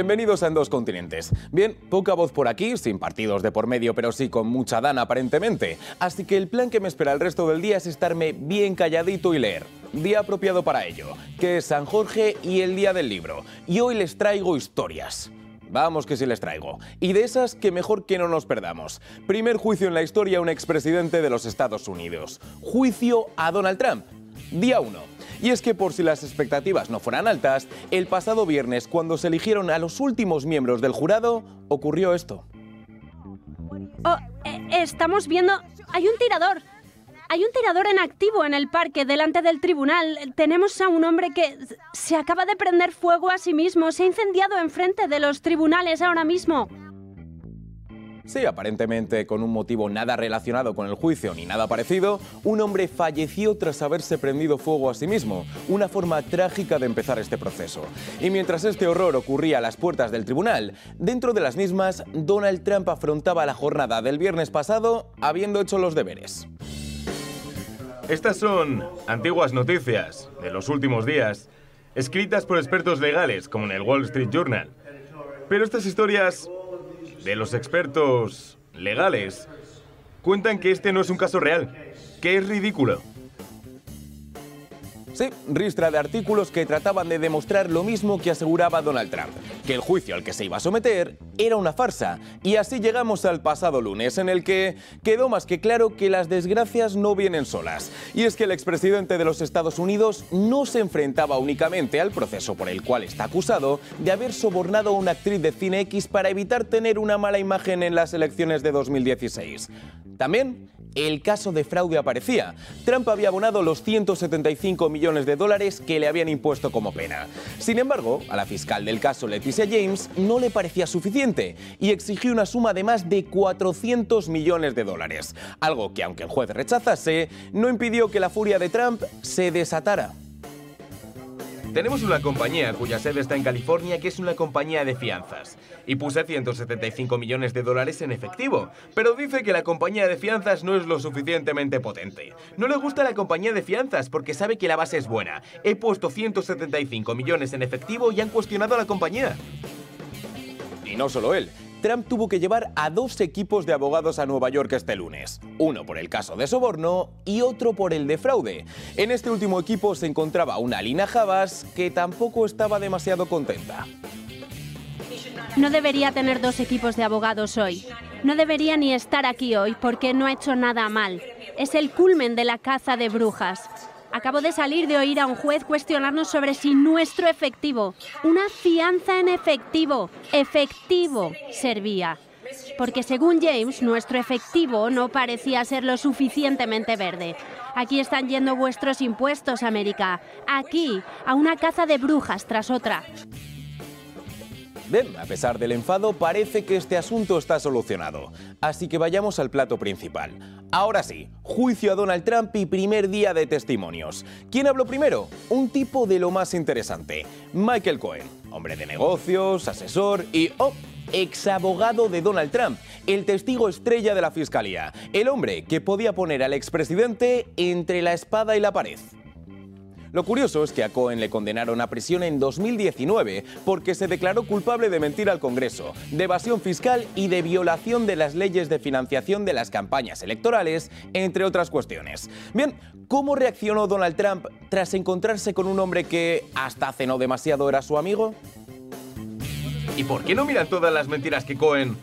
Bienvenidos a En Dos Continentes. Bien, poca voz por aquí, sin partidos de por medio, pero sí con mucha dana aparentemente. Así que el plan que me espera el resto del día es estarme bien calladito y leer. Día apropiado para ello, que es San Jorge y el Día del Libro. Y hoy les traigo historias. Vamos que sí les traigo. Y de esas que mejor que no nos perdamos. Primer juicio en la historia a un expresidente de los Estados Unidos. Juicio a Donald Trump. Día 1. Y es que por si las expectativas no fueran altas, el pasado viernes, cuando se eligieron a los últimos miembros del jurado, ocurrió esto. Oh, estamos viendo... ¡Hay un tirador! Hay un tirador en activo en el parque, delante del tribunal. Tenemos a un hombre que se acaba de prender fuego a sí mismo. Se ha incendiado enfrente de los tribunales ahora mismo. Sí, aparentemente con un motivo nada relacionado con el juicio ni nada parecido, un hombre falleció tras haberse prendido fuego a sí mismo. Una forma trágica de empezar este proceso. Y mientras este horror ocurría a las puertas del tribunal, dentro de las mismas, Donald Trump afrontaba la jornada del viernes pasado habiendo hecho los deberes. Estas son antiguas noticias de los últimos días, escritas por expertos legales, como en el Wall Street Journal. Pero estas historias de los expertos legales cuentan que este no es un caso real, que es ridículo. Sí, ristra de artículos que trataban de demostrar lo mismo que aseguraba Donald Trump, que el juicio al que se iba a someter era una farsa. Y así llegamos al pasado lunes, en el que quedó más que claro que las desgracias no vienen solas. Y es que el expresidente de los Estados Unidos no se enfrentaba únicamente al proceso por el cual está acusado de haber sobornado a una actriz de cine X para evitar tener una mala imagen en las elecciones de 2016. También el caso de fraude aparecía. Trump había abonado los 175 millones de dólares que le habían impuesto como pena. Sin embargo, a la fiscal del caso, Leticia James, no le parecía suficiente y exigió una suma de más de 400 millones de dólares. Algo que, aunque el juez rechazase, no impidió que la furia de Trump se desatara. Tenemos una compañía cuya sede está en California, que es una compañía de fianzas. Y puse 175 millones de dólares en efectivo. Pero dice que la compañía de fianzas no es lo suficientemente potente. No le gusta la compañía de fianzas porque sabe que la base es buena. He puesto 175 millones en efectivo y han cuestionado a la compañía. Y no solo él. Trump tuvo que llevar a dos equipos de abogados a Nueva York este lunes. Uno por el caso de soborno y otro por el de fraude. En este último equipo se encontraba una Lina Javas que tampoco estaba demasiado contenta. No debería tener dos equipos de abogados hoy. No debería ni estar aquí hoy porque no ha hecho nada mal. Es el culmen de la caza de brujas. Acabo de salir de oír a un juez cuestionarnos sobre si nuestro efectivo, una fianza en efectivo, servía. Porque según James, nuestro efectivo no parecía ser lo suficientemente verde. Aquí están yendo vuestros impuestos, América. Aquí, a una caza de brujas tras otra. Bien, a pesar del enfado, parece que este asunto está solucionado. Así que vayamos al plato principal. Ahora sí, juicio a Donald Trump y primer día de testimonios. ¿Quién habló primero? Un tipo de lo más interesante. Michael Cohen, hombre de negocios, asesor y... ¡oh!, exabogado de Donald Trump, el testigo estrella de la fiscalía. El hombre que podía poner al expresidente entre la espada y la pared. Lo curioso es que a Cohen le condenaron a prisión en 2019 porque se declaró culpable de mentir al Congreso, de evasión fiscal y de violación de las leyes de financiación de las campañas electorales, entre otras cuestiones. Bien, ¿cómo reaccionó Donald Trump tras encontrarse con un hombre que hasta hace no demasiado era su amigo? ¿Y por qué no miran todas las mentiras que Cohen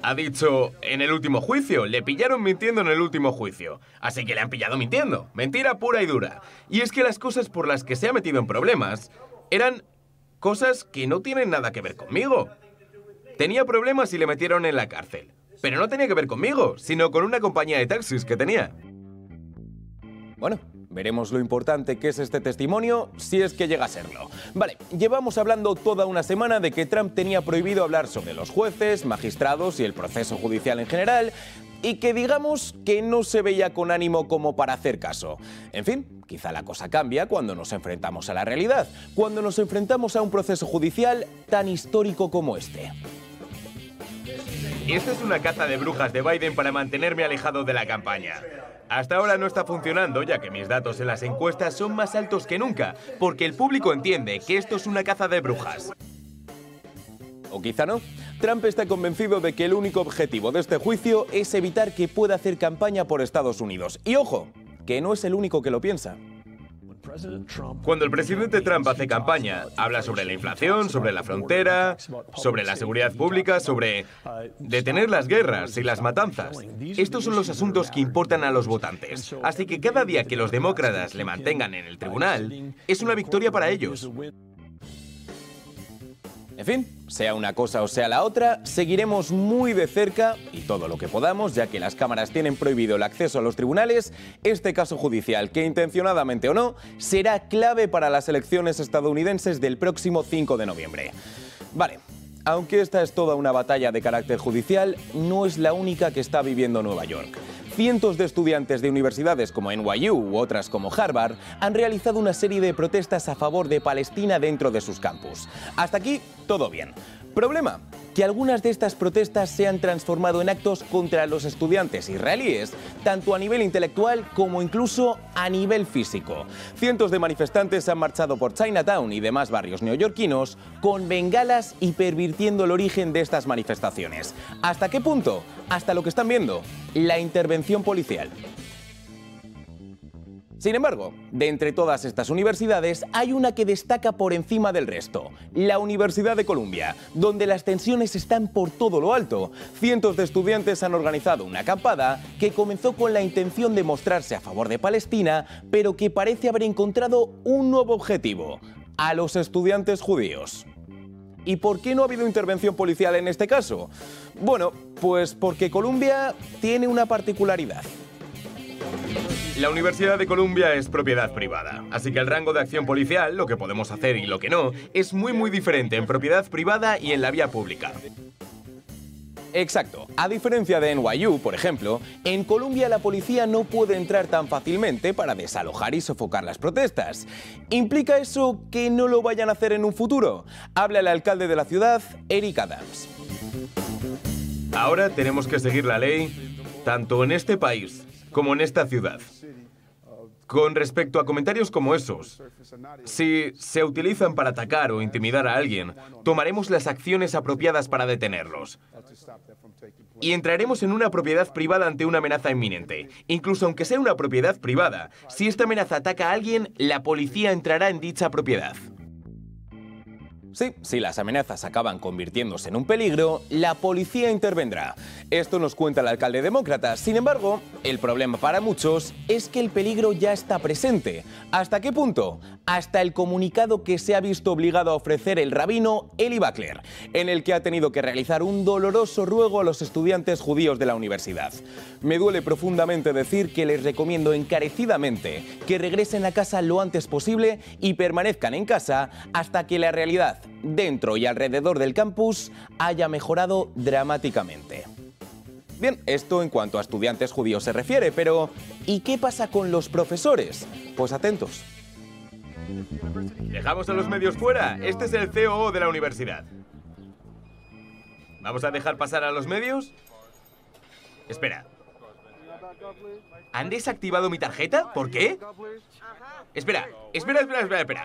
ha dicho en el último juicio? Le pillaron mintiendo en el último juicio. Así que le han pillado mintiendo. Mentira pura y dura. Y es que las cosas por las que se ha metido en problemas eran cosas que no tienen nada que ver conmigo. Tenía problemas y le metieron en la cárcel. Pero no tenía que ver conmigo, sino con una compañía de taxis que tenía. Bueno, veremos lo importante que es este testimonio, si es que llega a serlo. Vale, llevamos hablando toda una semana de que Trump tenía prohibido hablar sobre los jueces, magistrados y el proceso judicial en general, y que digamos que no se veía con ánimo como para hacer caso. En fin, quizá la cosa cambia cuando nos enfrentamos a la realidad, cuando nos enfrentamos a un proceso judicial tan histórico como este. Esta es una caza de brujas de Biden para mantenerme alejado de la campaña. Hasta ahora no está funcionando, ya que mis datos en las encuestas son más altos que nunca, porque el público entiende que esto es una caza de brujas. o quizá no. Trump está convencido de que el único objetivo de este juicio es evitar que pueda hacer campaña por Estados Unidos. Y ojo, que no es el único que lo piensa. Cuando el presidente Trump hace campaña, habla sobre la inflación, sobre la frontera, sobre la seguridad pública, sobre detener las guerras y las matanzas. Estos son los asuntos que importan a los votantes. Así que cada día que los demócratas le mantengan en el tribunal, es una victoria para ellos. En fin, sea una cosa o sea la otra, seguiremos muy de cerca, y todo lo que podamos, ya que las cámaras tienen prohibido el acceso a los tribunales, este caso judicial que, intencionadamente o no, será clave para las elecciones estadounidenses del próximo 5 de noviembre. Vale, aunque esta es toda una batalla de carácter judicial, no es la única que está viviendo Nueva York. Cientos de estudiantes de universidades como NYU u otras como Harvard han realizado una serie de protestas a favor de Palestina dentro de sus campus. Hasta aquí, todo bien. Problema, que algunas de estas protestas se han transformado en actos contra los estudiantes israelíes, tanto a nivel intelectual como incluso a nivel físico. Cientos de manifestantes han marchado por Chinatown y demás barrios neoyorquinos con bengalas y pervirtiendo el origen de estas manifestaciones. ¿Hasta qué punto? Hasta lo que están viendo, la intervención policial. Sin embargo, de entre todas estas universidades hay una que destaca por encima del resto, la Universidad de Columbia, donde las tensiones están por todo lo alto. Cientos de estudiantes han organizado una acampada que comenzó con la intención de mostrarse a favor de Palestina, pero que parece haber encontrado un nuevo objetivo, a los estudiantes judíos. ¿Y por qué no ha habido intervención policial en este caso? Bueno, pues porque Columbia tiene una particularidad. La Universidad de Columbia es propiedad privada, así que el rango de acción policial, lo que podemos hacer y lo que no, es muy diferente en propiedad privada y en la vía pública. Exacto. A diferencia de NYU, por ejemplo, en Columbia la policía no puede entrar tan fácilmente para desalojar y sofocar las protestas. ¿Implica eso que no lo vayan a hacer en un futuro? Habla el alcalde de la ciudad, Eric Adams. Ahora tenemos que seguir la ley, tanto en este país como en esta ciudad. Con respecto a comentarios como esos, si se utilizan para atacar o intimidar a alguien, tomaremos las acciones apropiadas para detenerlos. Y entraremos en una propiedad privada ante una amenaza inminente. Incluso aunque sea una propiedad privada, si esta amenaza ataca a alguien, la policía entrará en dicha propiedad. Sí, si las amenazas acaban convirtiéndose en un peligro, la policía intervendrá. Esto nos cuenta el alcalde demócrata. Sin embargo, el problema para muchos es que el peligro ya está presente. ¿Hasta qué punto? Hasta el comunicado que se ha visto obligado a ofrecer el rabino Eli Bacler, en el que ha tenido que realizar un doloroso ruego a los estudiantes judíos de la universidad. Me duele profundamente decir que les recomiendo encarecidamente que regresen a casa lo antes posible y permanezcan en casa hasta que la realidad dentro y alrededor del campus haya mejorado dramáticamente. Bien, esto en cuanto a estudiantes judíos se refiere, pero ¿y qué pasa con los profesores? Pues atentos. Dejamos a los medios fuera. Este es el COO de la universidad. ¿Vamos a dejar pasar a los medios? Espera. ¿Han desactivado mi tarjeta? ¿Por qué? Espera.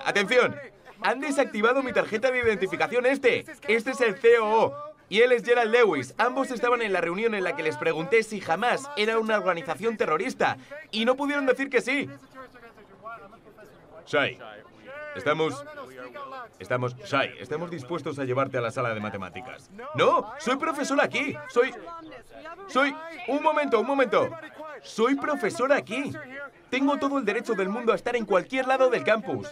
Atención. Han desactivado mi tarjeta de identificación. Este es el COO. Y él es Gerald Lewis. Ambos estaban en la reunión en la que les pregunté si jamás era una organización terrorista. Y no pudieron decir que sí. Shai, estamos dispuestos a llevarte a la sala de matemáticas. No, soy profesor aquí. Un momento. Soy profesor aquí. Tengo todo el derecho del mundo a estar en cualquier lado del campus.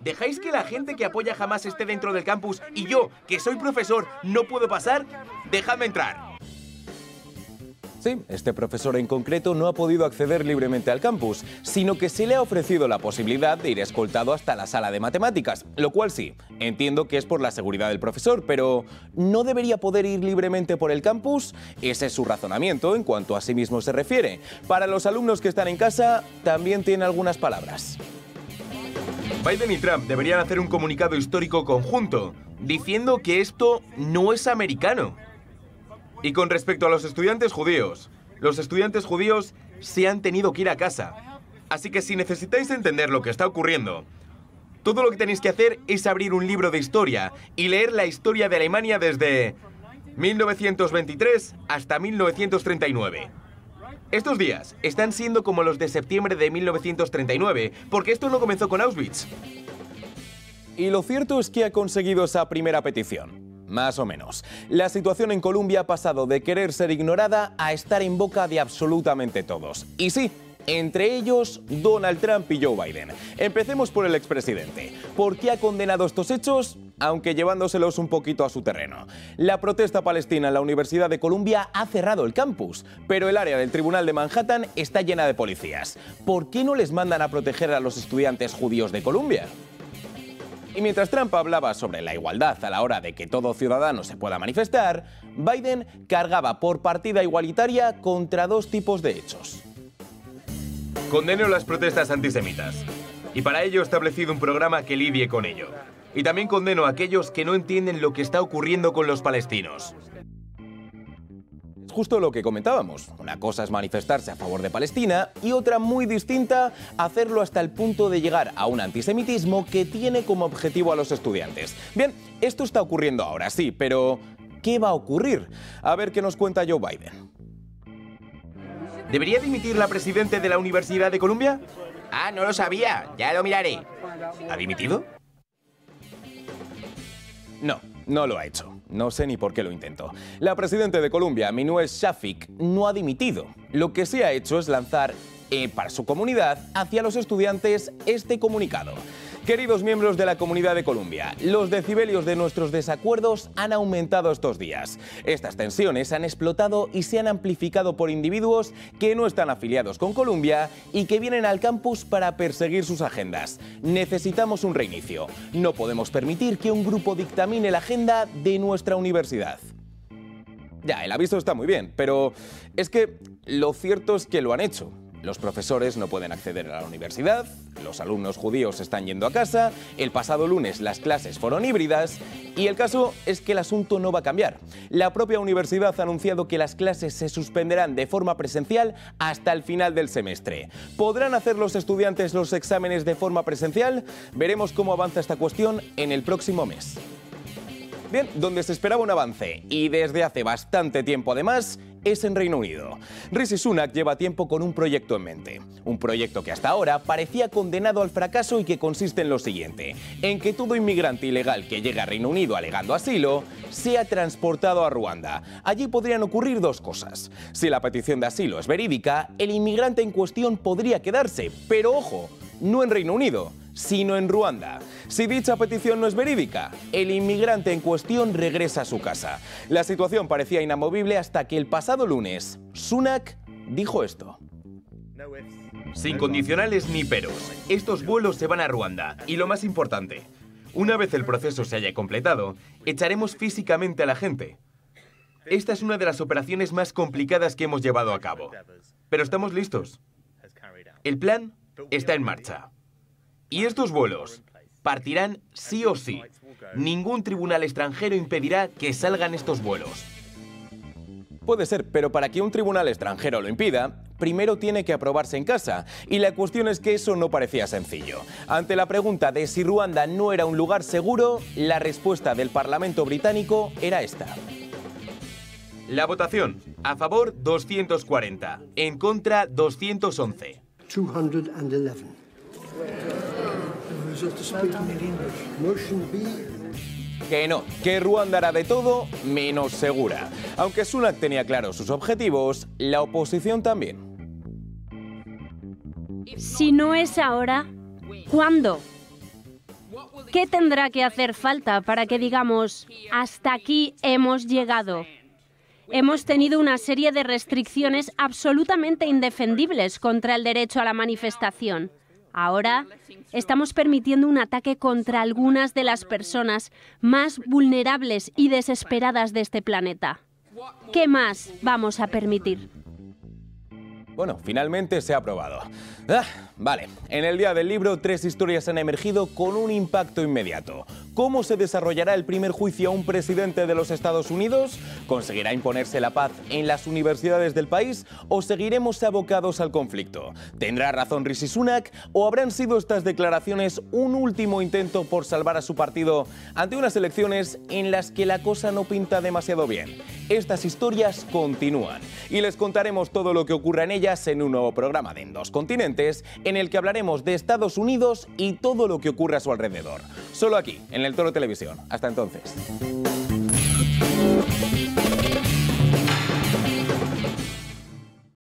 ¿Dejáis que la gente que apoya jamás esté dentro del campus y yo, que soy profesor, no puedo pasar? ¡Dejadme entrar! Sí, este profesor en concreto no ha podido acceder libremente al campus, sino que se le ha ofrecido la posibilidad de ir escoltado hasta la sala de matemáticas, lo cual sí, entiendo que es por la seguridad del profesor, pero ¿no debería poder ir libremente por el campus? Ese es su razonamiento en cuanto a sí mismo se refiere. Para los alumnos que están en casa, también tiene algunas palabras. Biden y Trump deberían hacer un comunicado histórico conjunto, diciendo que esto no es americano. Y con respecto a los estudiantes judíos se han tenido que ir a casa. Así que si necesitáis entender lo que está ocurriendo, Todo lo que tenéis que hacer es abrir un libro de historia y leer la historia de Alemania desde 1923 hasta 1939. Estos días están siendo como los de septiembre de 1939, porque esto no comenzó con Auschwitz. Y lo cierto es que ha conseguido esa primera petición, más o menos. La situación en Colombia ha pasado de querer ser ignorada a estar en boca de absolutamente todos. Y sí, entre ellos Donald Trump y Joe Biden. Empecemos por el expresidente. ¿Por qué ha condenado estos hechos? Aunque llevándoselos un poquito a su terreno. La protesta palestina en la Universidad de Columbia ha cerrado el campus, pero el área del Tribunal de Manhattan está llena de policías. ¿Por qué no les mandan a proteger a los estudiantes judíos de Columbia? Y mientras Trump hablaba sobre la igualdad a la hora de que todo ciudadano se pueda manifestar, Biden cargaba por partida igualitaria contra dos tipos de hechos. Condeno las protestas antisemitas, y para ello he establecido un programa que lidie con ello. Y también condeno a aquellos que no entienden lo que está ocurriendo con los palestinos. Es justo lo que comentábamos. Una cosa es manifestarse a favor de Palestina y otra muy distinta, hacerlo hasta el punto de llegar a un antisemitismo que tiene como objetivo a los estudiantes. Bien, esto está ocurriendo ahora, sí, pero ¿qué va a ocurrir? A ver qué nos cuenta Joe Biden. ¿Debería dimitir la presidenta de la Universidad de Columbia? Ah, no lo sabía. Ya lo miraré. ¿Ha dimitido? No, no lo ha hecho. No sé ni por qué lo intento. La presidenta de Colombia, Minuez Shafik, no ha dimitido. Lo que sí ha hecho es lanzar, para su comunidad, hacia los estudiantes este comunicado. Queridos miembros de la comunidad de Colombia, los decibelios de nuestros desacuerdos han aumentado estos días. Estas tensiones han explotado y se han amplificado por individuos que no están afiliados con Colombia y que vienen al campus para perseguir sus agendas. Necesitamos un reinicio. No podemos permitir que un grupo dictamine la agenda de nuestra universidad. Ya, el aviso está muy bien, pero es que lo cierto es que lo han hecho. Los profesores no pueden acceder a la universidad, los alumnos judíos están yendo a casa, el pasado lunes las clases fueron híbridas y el caso es que el asunto no va a cambiar. La propia universidad ha anunciado que las clases se suspenderán de forma presencial hasta el final del semestre. ¿Podrán hacer los estudiantes los exámenes de forma presencial? Veremos cómo avanza esta cuestión en el próximo mes. Bien, donde se esperaba un avance, y desde hace bastante tiempo además, es en Reino Unido. Rishi Sunak lleva tiempo con un proyecto en mente. Un proyecto que hasta ahora parecía condenado al fracaso y que consiste en lo siguiente: en que todo inmigrante ilegal que llegue a Reino Unido alegando asilo sea transportado a Ruanda. Allí podrían ocurrir dos cosas. Si la petición de asilo es verídica, el inmigrante en cuestión podría quedarse, pero ojo, no en Reino Unido, sino en Ruanda. Si dicha petición no es verídica, el inmigrante en cuestión regresa a su casa. La situación parecía inamovible hasta que el pasado lunes, Sunak dijo esto. Sin condicionales ni peros, estos vuelos se van a Ruanda. Y lo más importante, una vez el proceso se haya completado, echaremos físicamente a la gente. Esta es una de las operaciones más complicadas que hemos llevado a cabo. Pero estamos listos. El plan está en marcha. Y estos vuelos partirán sí o sí. Ningún tribunal extranjero impedirá que salgan estos vuelos. Puede ser, pero para que un tribunal extranjero lo impida, primero tiene que aprobarse en casa. Y la cuestión es que eso no parecía sencillo. Ante la pregunta de si Ruanda no era un lugar seguro, la respuesta del Parlamento británico era esta. La votación: a favor 240, en contra 211. 211. Que no, que Ruanda era de todo menos segura. Aunque Sunak tenía claros sus objetivos, la oposición también. Si no es ahora, ¿cuándo? ¿Qué tendrá que hacer falta para que digamos, hasta aquí hemos llegado? Hemos tenido una serie de restricciones absolutamente indefendibles contra el derecho a la manifestación. Ahora estamos permitiendo un ataque contra algunas de las personas más vulnerables y desesperadas de este planeta. ¿Qué más vamos a permitir? Bueno, finalmente se ha aprobado. Vale, en el Día del Libro, tres historias han emergido con un impacto inmediato. ¿Cómo se desarrollará el primer juicio a un presidente de los Estados Unidos? ¿Conseguirá imponerse la paz en las universidades del país o seguiremos abocados al conflicto? ¿Tendrá razón Rishi Sunak o habrán sido estas declaraciones un último intento por salvar a su partido ante unas elecciones en las que la cosa no pinta demasiado bien? Estas historias continúan y les contaremos todo lo que ocurra en ellas en un nuevo programa de En Dos Continentes, en el que hablaremos de Estados Unidos y todo lo que ocurre a su alrededor. Solo aquí, en El Toro Televisión. Hasta entonces.